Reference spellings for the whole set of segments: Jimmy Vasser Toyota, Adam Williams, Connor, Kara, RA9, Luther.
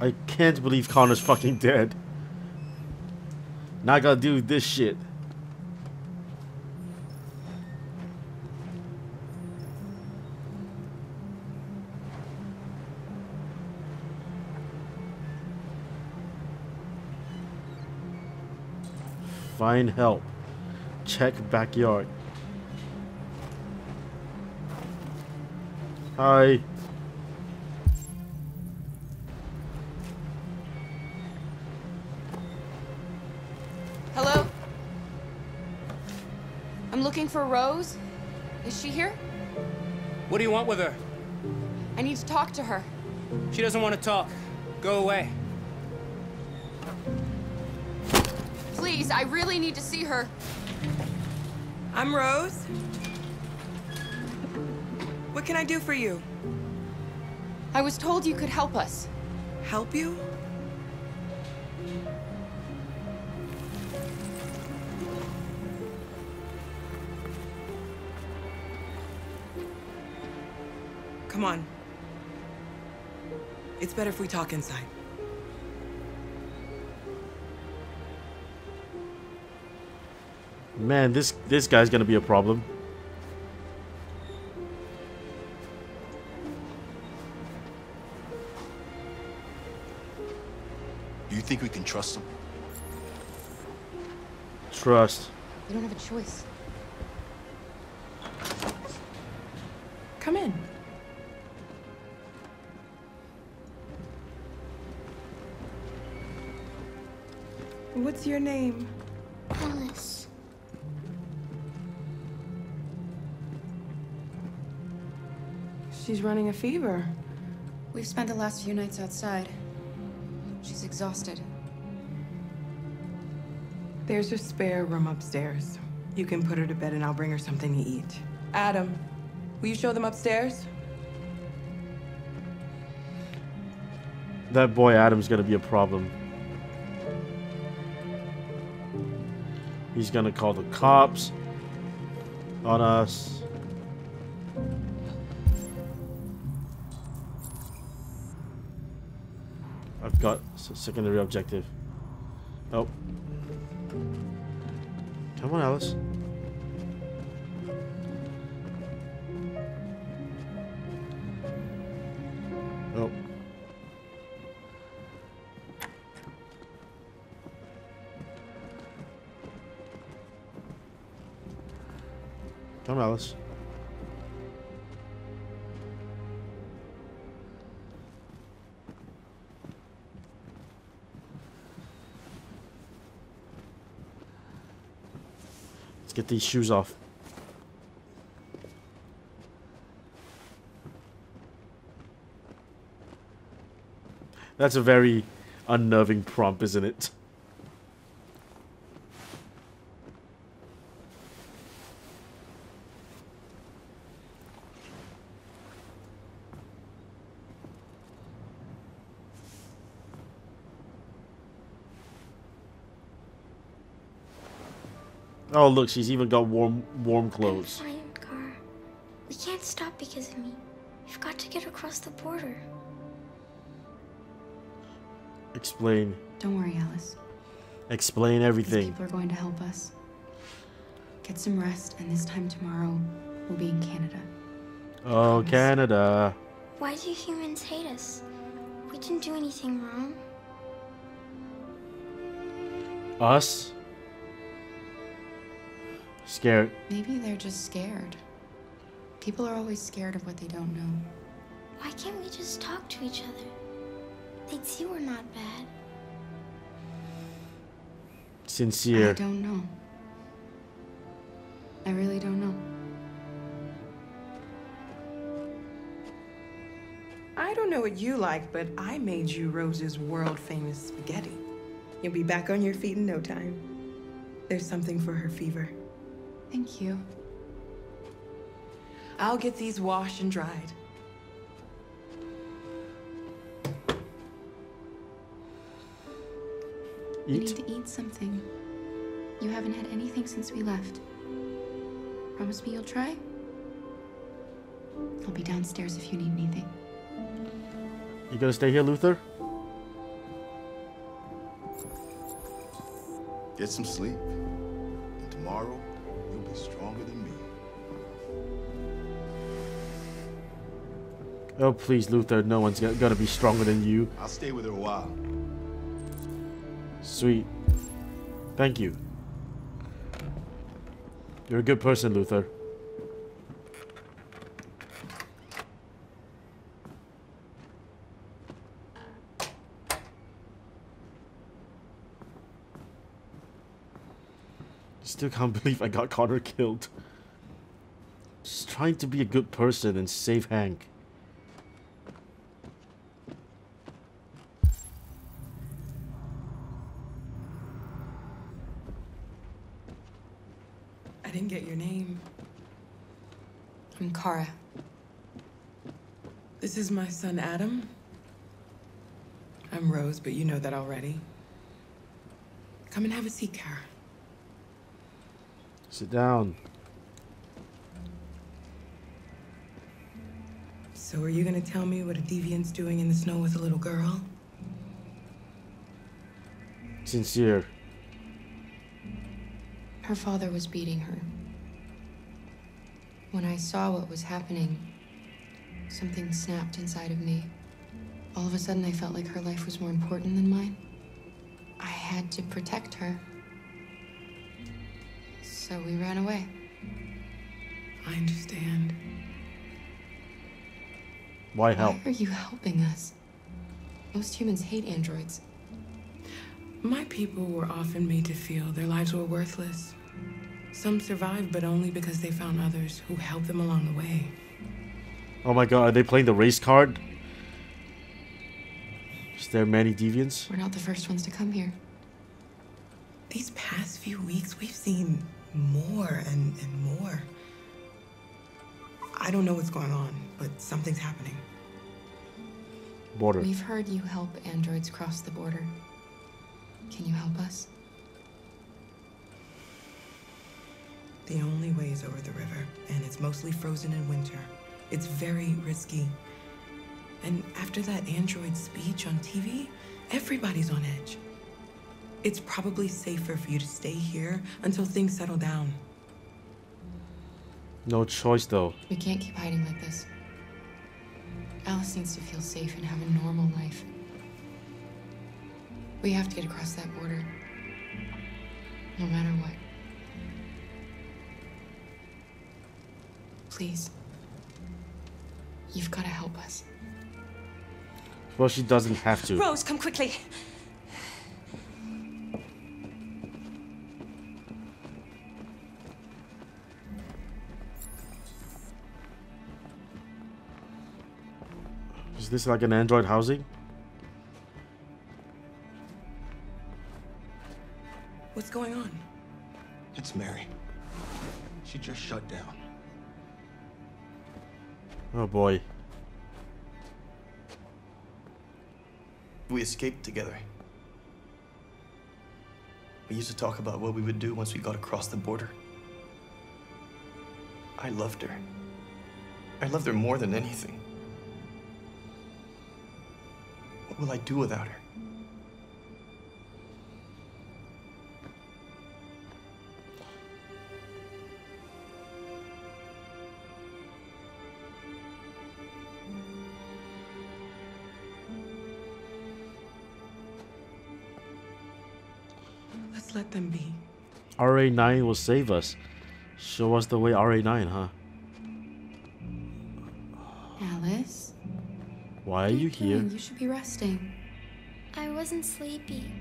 I can't believe Connor's fucking dead. Not gonna do this shit. Find help. Check backyard. Hi. Hello? I'm looking for Rose. Is she here? What do you want with her? I need to talk to her. She doesn't want to talk. Go away. Please, I really need to see her. I'm Rose. What can I do for you? I was told you could help us. Help you? Come on. It's better if we talk inside. Man, this guy's gonna be a problem. Do you think we can trust him? Trust. You don't have a choice. Come in. What's your name? Alice. She's running a fever. We've spent the last few nights outside. She's exhausted. There's a spare room upstairs. You can put her to bed and I'll bring her something to eat. Adam, will you show them upstairs? That boy Adam's gonna be a problem. He's gonna call the cops on us. Got a secondary objective. Oh. Come on, Alice. Oh. Come on, Alice. Get these shoes off. That's a very unnerving prompt, isn't it? Oh look, she's even got warm clothes. I'm fine, Kara. We can't stop because of me. We've got to get across the border. Explain. Don't worry, Alice. Explain everything. These people are going to help us. Get some rest, and this time tomorrow we'll be in Canada. Oh, Canada! Why do humans hate us? We didn't do anything wrong. Us? Scared. Maybe they're just scared. People are always scared of what they don't know. Why can't we just talk to each other? They'd see we're not bad. Sincere. I don't know. I really don't know. I don't know what you like, but I made you Rose's world-famous spaghetti. You'll be back on your feet in no time. There's something for her fever. Thank you. I'll get these washed and dried. Eat? I need to eat something. You haven't had anything since we left. Promise me you'll try? I'll be downstairs if you need anything. You gonna stay here, Luther? Get some sleep. And tomorrow, you'll be stronger than me. Oh, please, Luther. No one's gonna be stronger than you. I'll stay with her a while. Sweet. Thank you. You're a good person, Luther. Still can't believe I got Connor killed. Just trying to be a good person and save Hank. I didn't get your name. I'm Kara. This is my son Adam. I'm Rose, but you know that already. Come and have a seat, Kara. Sit down. So are you gonna tell me what a deviant's doing in the snow with a little girl? Sincere. Her father was beating her. When I saw what was happening, something snapped inside of me. All of a sudden I felt like her life was more important than mine. I had to protect her. So we ran away. I understand. Why help? Why are you helping us? Most humans hate androids. My people were often made to feel their lives were worthless. Some survived, but only because they found others who helped them along the way. Oh my god, are they playing the race card? Is there many deviants? We're not the first ones to come here. These past few weeks, we've seen more and more. I don't know what's going on, but something's happening. Border. We've heard you help androids cross the border. Can you help us? The only way is over the river, and it's mostly frozen in winter. It's very risky. And after that android speech on TV, everybody's on edge. It's probably safer for you to stay here until things settle down. No choice, though. We can't keep hiding like this. Alice needs to feel safe and have a normal life. We have to get across that border. No matter what. Please. You've got to help us. Well, she doesn't have to. Rose, come quickly. Is this like an android housing? What's going on? It's Mary. She just shut down. Oh boy. We escaped together. We used to talk about what we would do once we got across the border. I loved her. I loved her more than anything. What will I do without her? Let's let them be. RA9 will save us. Show us the way, RA9, huh? Alice? Why are you here? You should be resting. I wasn't sleepy.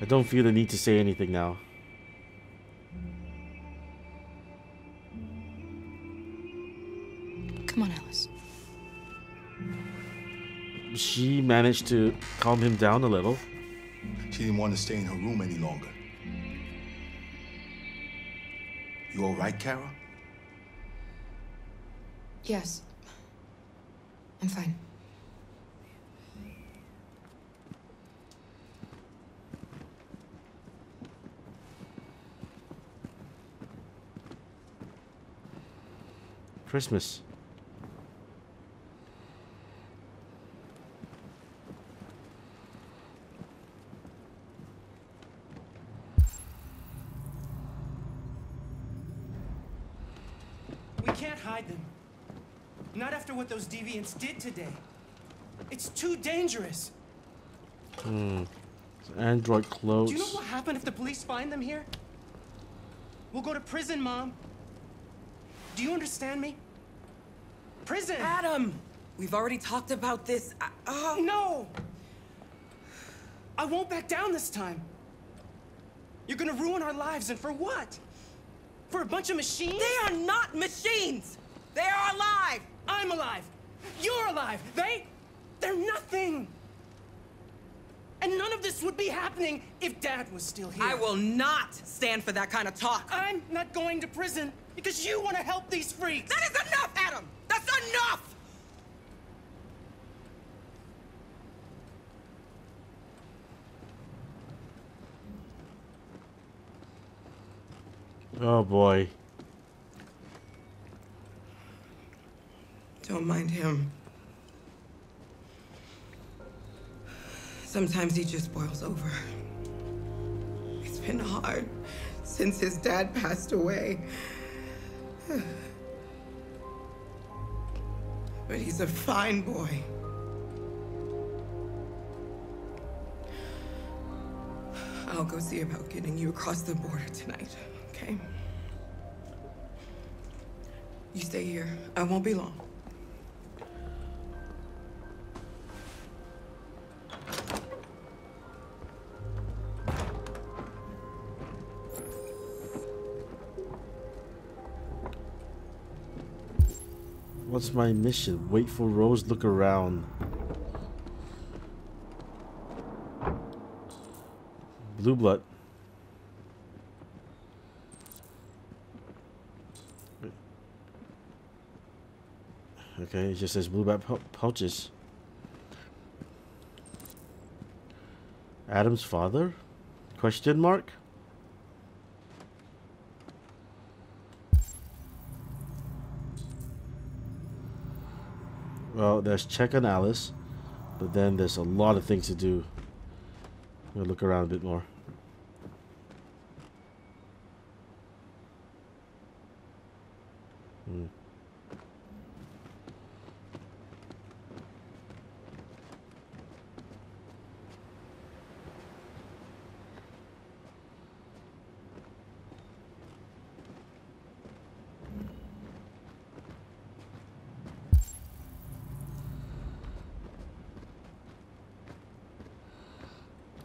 I don't feel the need to say anything now. Come on, Alice. she managed to calm him down a little. She didn't want to stay in her room any longer. You all right, Kara? Yes. I'm fine. Christmas. We can't hide them. Not after what those deviants did today. It's too dangerous. Android clothes. Do you know what happened if the police find them here? We'll go to prison, Mom. Do you understand me? Prison! Adam! We've already talked about this. No! I won't back down this time. You're gonna ruin our lives, and for what? For a bunch of machines? They are not machines! They are alive! I'm alive! You're alive! They're nothing! And none of this would be happening if Dad was still here. I will not stand for that kind of talk. I'm not going to prison because you want to help these freaks. That is enough, Adam! That's enough! Oh, boy. Don't mind him. Sometimes he just boils over. It's been hard since his dad passed away. But he's a fine boy. I'll go see about getting you across the border tonight, okay? You stay here. I won't be long. What's my mission? Wait for Rose, look around. Blue blood. Okay, it just says blue blood pouches. Adam's father? Question mark? Well, there's check on Alice, but then there's a lot of things to do. We'll look around a bit more.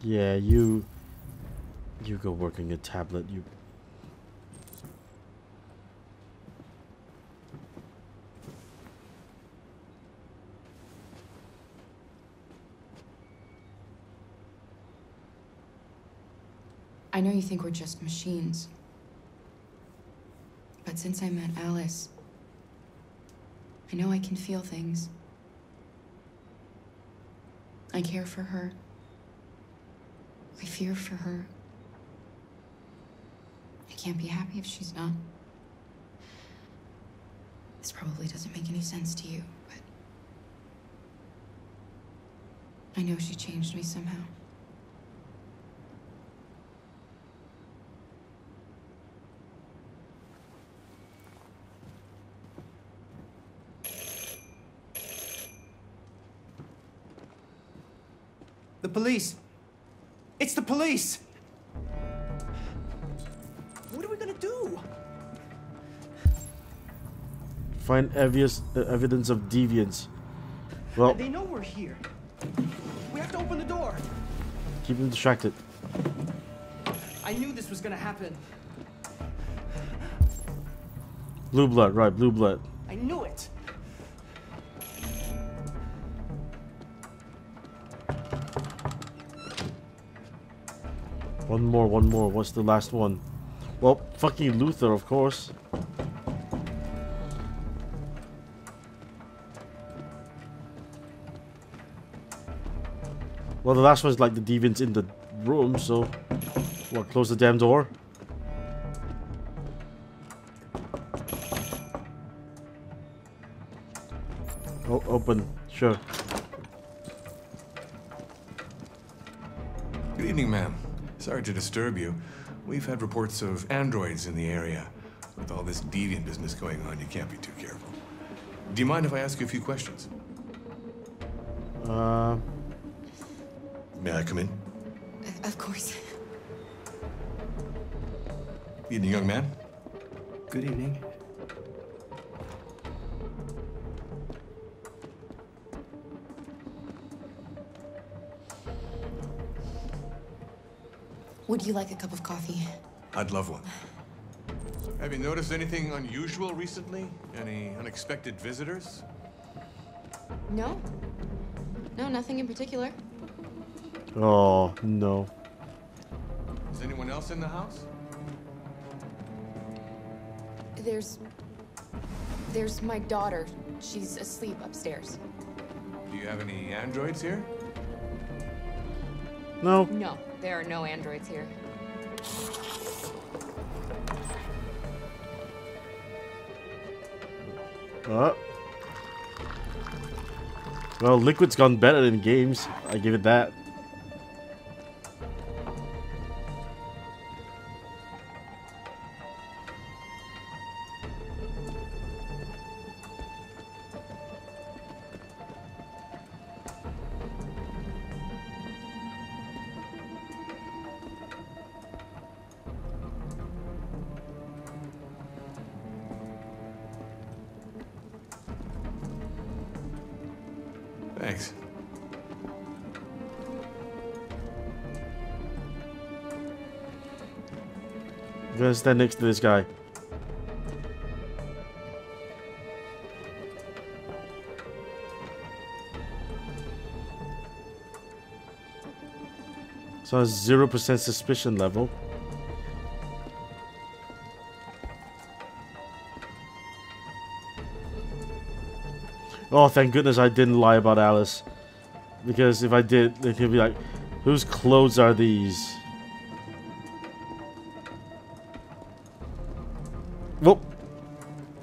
Yeah, you go working a tablet, you. I know you think we're just machines. But since I met Alice, I know I can feel things. I care for her. I fear for her. I can't be happy if she's not. This probably doesn't make any sense to you, but I know she changed me somehow. The police! It's the police! What are we gonna do? Find evidence of deviance. Well, they know we're here. We have to open the door. Keep them distracted. I knew this was gonna happen. Blue blood, right, blue blood. I knew it. One more. What's the last one? Well, fucking Luther, of course. Well, the last one's like the deviants in the room, so... What, close the damn door? Oh, open. Sure. Good evening, ma'am. Sorry to disturb you. We've had reports of androids in the area. With all this deviant business going on, you can't be too careful. Do you mind if I ask you a few questions? May I come in? Of course. Good evening, young man. Good evening. Would you like a cup of coffee? I'd love one. Have you noticed anything unusual recently? Any unexpected visitors? No. No, nothing in particular. Oh, no. Is anyone else in the house? There's my daughter. She's asleep upstairs. Do you have any androids here? No. No, there are no androids here. Well, Liquid's gone better than games. I give it that. Thanks. I'm gonna stand next to this guy. So a 0% suspicion level. Oh, thank goodness I didn't lie about Alice. Because if I did, then he'd be like, whose clothes are these? Whoop.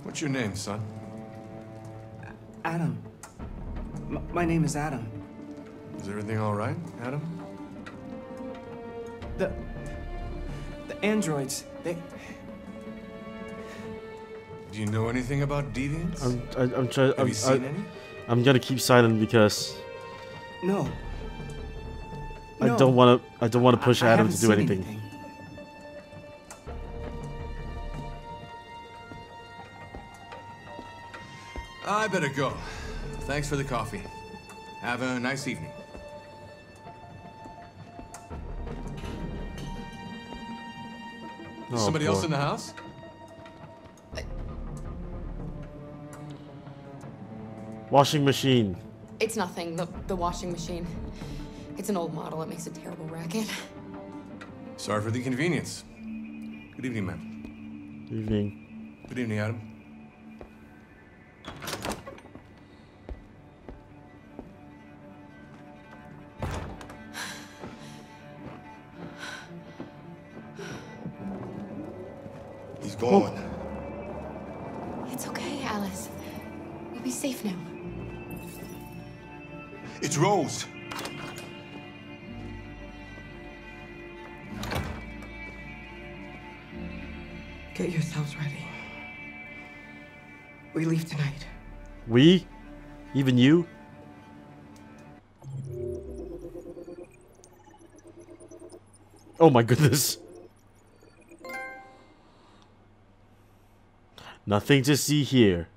What's your name, son? Adam. My name is Adam. Is everything all right, Adam? The androids, they... Do you know anything about deviants? I'm trying. Have you seen any? I'm gonna keep silent because. No. I don't want to push Adam to do anything. I better go. Thanks for the coffee. Have a nice evening. Oh, somebody else in the house? Washing machine. It's nothing, the washing machine. It's an old model, it makes a terrible racket. Sorry for the inconvenience. Good evening, ma'am. Good evening. Good evening, Adam. He's gone. Oh. It's okay, Alice. We'll be safe now. It's Rose. Get yourselves ready. We leave tonight. We? Even you? Oh my goodness. Nothing to see here.